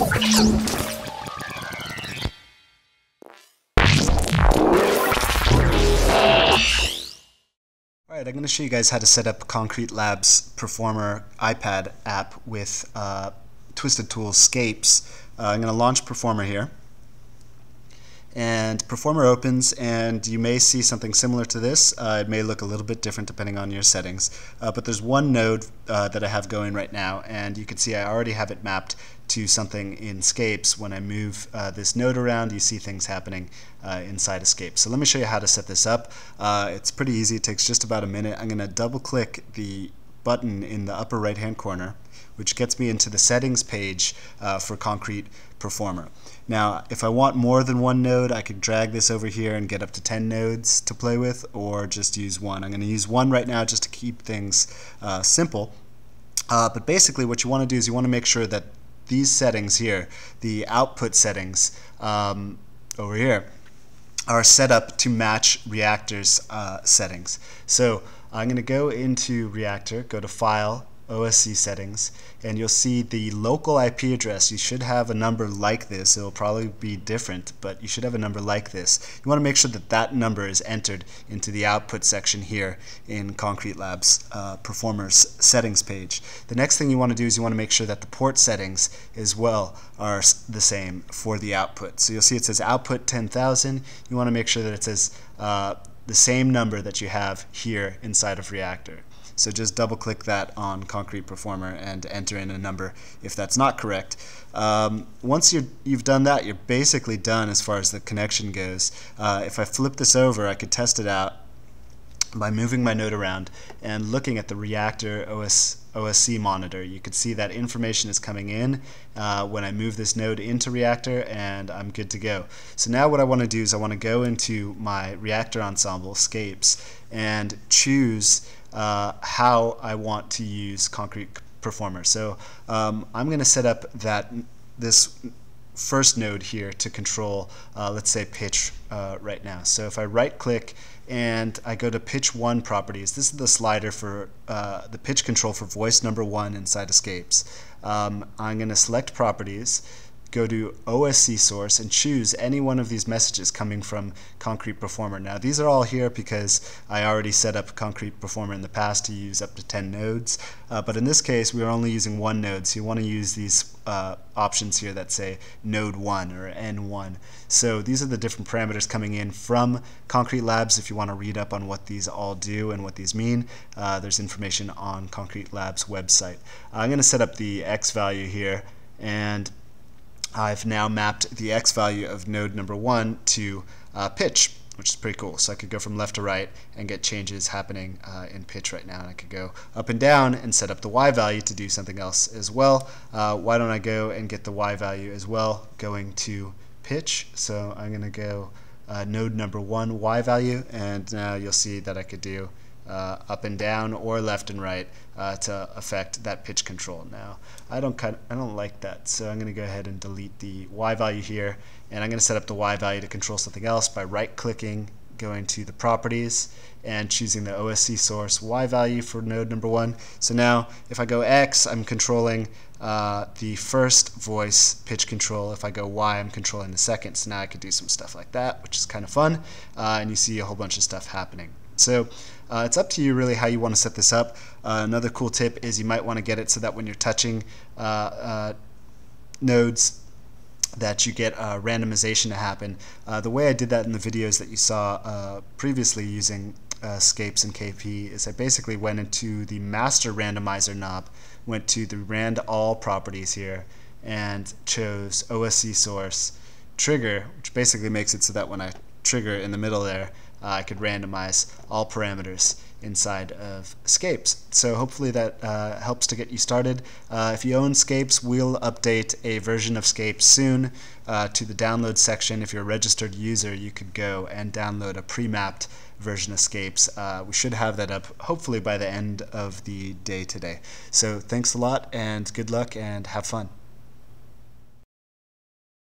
Alright, I'm going to show you guys how to set up Konkreet Labs Performer iPad app with Twisted Tools Scapes. I'm going to launch Performer here. And Performer opens, and you may see something similar to this. It may look a little bit different depending on your settings. But there's one node that I have going right now, and you can see I already have it mapped to something in Scapes. When I move this node around, you see things happening inside of Scapes. So let me show you how to set this up. It's pretty easy. It takes just about a minute. I'm going to double-click the button in the upper right-hand corner, which gets me into the settings page for Konkreet Performer. Now, if I want more than one node, I could drag this over here and get up to 10 nodes to play with, or just use one. I'm going to use one right now just to keep things simple. But basically what you want to do is you want to make sure that these settings here, the output settings over here, are set up to match Reaktor's settings. So I'm going to go into Reaktor, go to File, OSC settings, and you'll see the local IP address. You should have a number like this. It'll probably be different, but you should have a number like this. You want to make sure that that number is entered into the output section here in Konkreet Labs Performer's settings page. The next thing you want to do is you want to make sure that the port settings as well are the same for the output. So you'll see it says output 10,000. You want to make sure that it says the same number that you have here inside of Reaktor. So just double-click that on Konkreet Performer and enter in a number if that's not correct. Once you've done that, you're basically done as far as the connection goes. If I flip this over, I could test it out by moving my node around and looking at the Reaktor OSC monitor. You could see that information is coming in when I move this node into Reaktor, and I'm good to go. So now what I want to do is I want to go into my Reaktor Ensemble Scapes and choose how I want to use Konkreet Performer. So I'm going to set up this first node here to control, let's say, pitch right now. So if I right-click and I go to pitch 1 properties, this is the slider for the pitch control for voice number 1 inside Scapes. I'm going to select properties, go to OSC source, and choose any one of these messages coming from Konkreet Performer. Now these are all here because I already set up Konkreet Performer in the past to use up to 10 nodes, but in this case we are only using one node, so you want to use these options here that say node 1 or N1. So these are the different parameters coming in from Konkreet Labs. If you want to read up on what these all do and what these mean, there's information on Konkreet Labs website. I'm going to set up the X value here, and I've now mapped the X value of node number 1 to pitch, which is pretty cool. So I could go from left to right and get changes happening in pitch right now, and I could go up and down and set up the Y value to do something else as well. Why don't I go and get the Y value as well going to pitch? So I'm going to go node number 1 Y value, and now you'll see that I could do up and down or left and right to affect that pitch control. Now I don't like that, so I'm going to go ahead and delete the Y value here, and I'm going to set up the Y value to control something else by right clicking, going to the properties, and choosing the OSC source Y value for node number 1. So now if I go X, I'm controlling the first voice pitch control. If I go Y, I'm controlling the second. So now I could do some stuff like that, which is kind of fun, and you see a whole bunch of stuff happening. So it's up to you really how you want to set this up. Another cool tip is you might want to get it so that when you're touching nodes that you get randomization to happen. The way I did that in the videos that you saw previously using Scapes and KP is I basically went into the master randomizer knob, went to the rand all properties here, and chose OSC source trigger, which basically makes it so that when I trigger in the middle there, I could randomize all parameters inside of Scapes. So hopefully that helps to get you started. If you own Scapes, we'll update a version of Scapes soon to the download section. If you're a registered user, you could go and download a pre-mapped version of Scapes. We should have that up hopefully by the end of the day today. So thanks a lot, and good luck, and have fun.